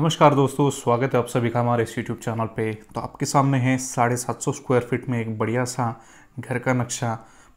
नमस्कार दोस्तों, स्वागत है आप सभी का हमारे इस यूट्यूब चैनल पे। तो आपके सामने है 750 स्क्वायर फीट में एक बढ़िया सा घर का नक्शा।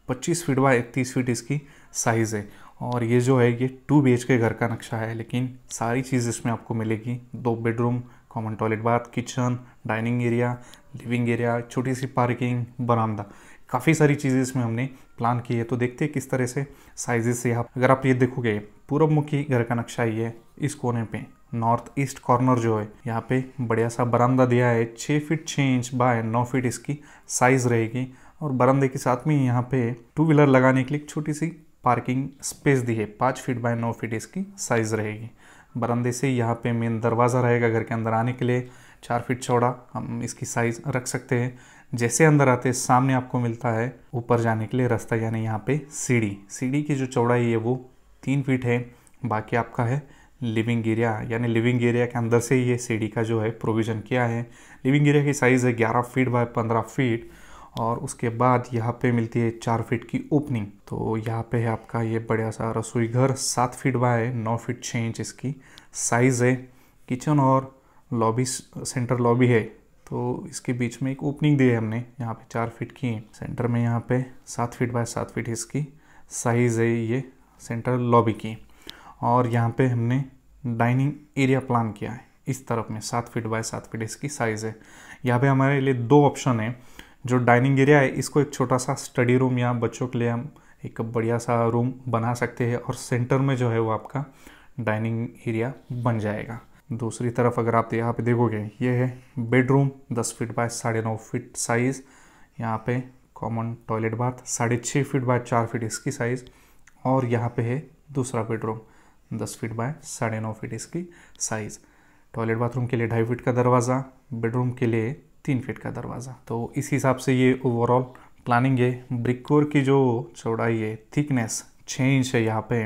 25 फीट बाय 31 फीट इसकी साइज़ है और ये जो है ये 2 BHK घर का नक्शा है, लेकिन सारी चीज़ इसमें आपको मिलेगी। 2 bedroom, common toilet, bath, kitchen, dining area, living area, छोटी सी पार्किंग, बरामदा, काफ़ी सारी चीज़ें इसमें हमने प्लान की है। तो देखते हैं किस तरह से साइजेस से। अगर आप ये देखोगे, पूर्व मुखी घर का नक्शा ये है। इस कोने पे नॉर्थ ईस्ट कॉर्नर जो है, यहाँ पे बढ़िया सा बरामदा दिया है। 6 फीट 6 इंच बाय 9 फीट इसकी साइज़ रहेगी और बरामदे के साथ में यहाँ पे 2 व्हीलर लगाने के लिए छोटी सी पार्किंग स्पेस दी है। 5 फीट बाय 9 फीट इसकी साइज़ रहेगी। बरामदे से यहाँ पे मेन दरवाज़ा रहेगा घर के अंदर आने के लिए। 4 फीट चौड़ा हम इसकी साइज़ रख सकते हैं। जैसे अंदर आते सामने आपको मिलता है ऊपर जाने के लिए रास्ता, यानी यहाँ पे सीढ़ी की जो चौड़ाई है वो 3 फीट है। बाकी आपका है लिविंग एरिया, यानी लिविंग एरिया के अंदर से ये सीढ़ी का जो है प्रोविज़न किया है। लिविंग एरिया की साइज़ है 11 फीट बाय 15 फीट और उसके बाद यहाँ पे मिलती है 4 फीट की ओपनिंग। तो यहाँ पे है आपका ये बढ़िया सा रसोई घर। 7 फीट बाय 9 फीट 6 इंच इसकी साइज़ है। किचन और लॉबी, सेंटर लॉबी है, तो इसके बीच में एक ओपनिंग दी है हमने यहाँ पे 4 फीट की। सेंटर में यहाँ पे 7 फीट बाय 7 फीट इसकी साइज़ है, ये सेंटर लॉबी की। और यहाँ पे हमने डाइनिंग एरिया प्लान किया है इस तरफ में। 7 फीट बाय 7 फीट इसकी साइज़ है। यहाँ पे हमारे लिए 2 ऑप्शन है। जो डाइनिंग एरिया है इसको एक छोटा सा स्टडी रूम या बच्चों के लिए हम एक बढ़िया सा रूम बना सकते हैं और सेंटर में जो है वो आपका डाइनिंग एरिया बन जाएगा। दूसरी तरफ अगर आप यहाँ पे देखोगे, ये है bedroom. 10 feet by 9.5 feet size. यहाँ पे common toilet, bath 6.5 feet by 4 feet इसकी साइज़। और यहाँ पे है दूसरा बेडरूम, 10 फीट बाय 9.5 फीट इसकी साइज़। टॉयलेट बाथरूम के लिए 2.5 फीट का दरवाज़ा, बेडरूम के लिए 3 फीट का दरवाज़ा। तो इस हिसाब से ये ओवरऑल प्लानिंग है। ब्रिकोर की जो चौड़ाई है, थिकनेस 6 इंच है। यहाँ पे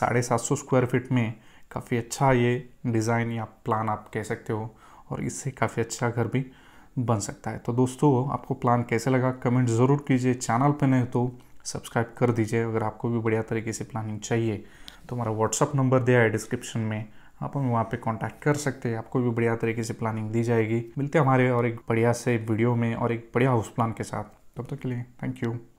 750 स्क्वायर फीट में काफ़ी अच्छा ये डिज़ाइन या प्लान आप कह सकते हो और इससे काफ़ी अच्छा घर भी बन सकता है। तो दोस्तों, आपको प्लान कैसे लगा कमेंट ज़रूर कीजिए। चैनल पर नहीं तो सब्सक्राइब कर दीजिए। अगर आपको भी बढ़िया तरीके से प्लानिंग चाहिए तो हमारा व्हाट्सअप नंबर दिया है डिस्क्रिप्शन में, आप हमें वहाँ पे कांटेक्ट कर सकते हैं। आपको भी बढ़िया तरीके से प्लानिंग दी जाएगी। मिलते हैं हमारे और एक बढ़िया से वीडियो में और एक बढ़िया हाउस प्लान के साथ। तब तक के लिए थैंक यू।